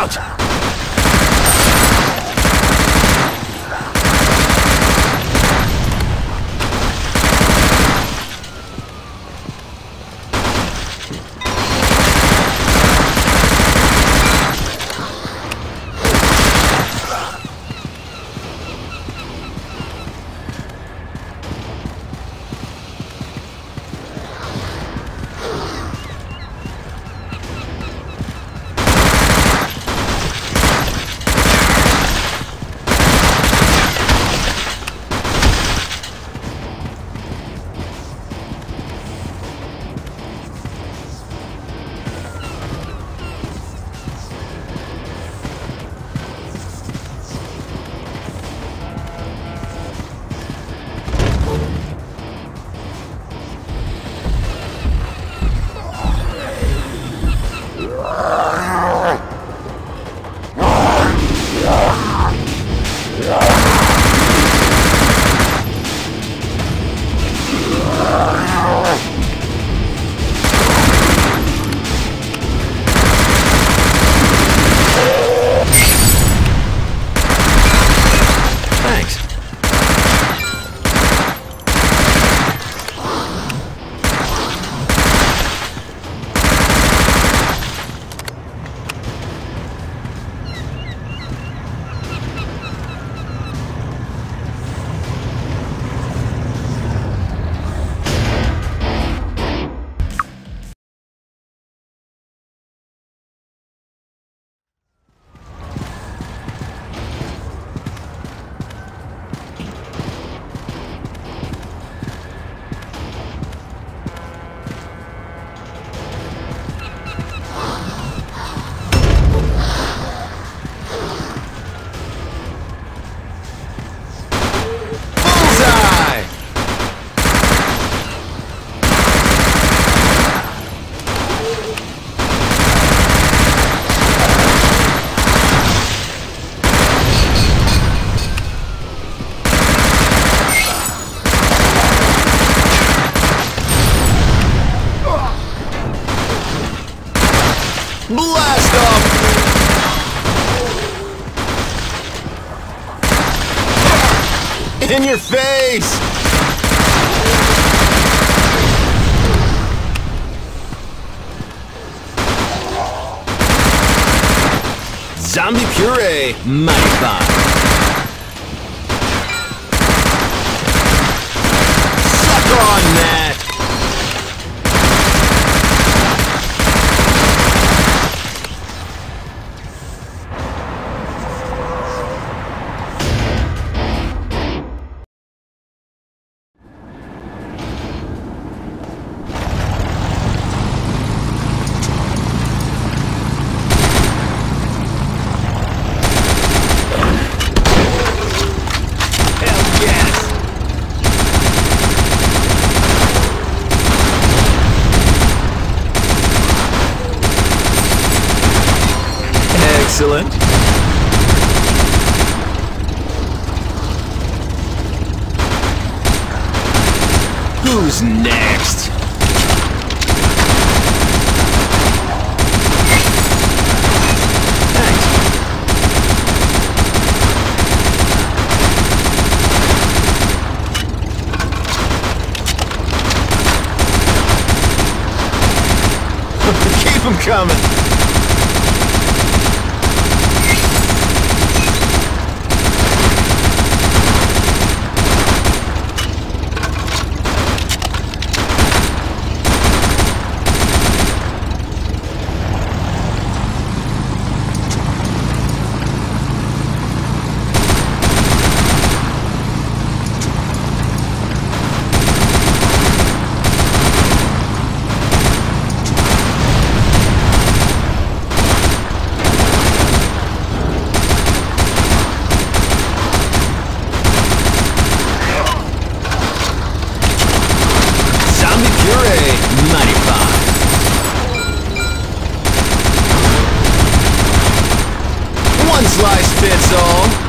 out! Blast off! In your face! Zombie puree, my God. Suck on that! Excellent. Who's next? Thanks. Keep them coming. Slice fits all.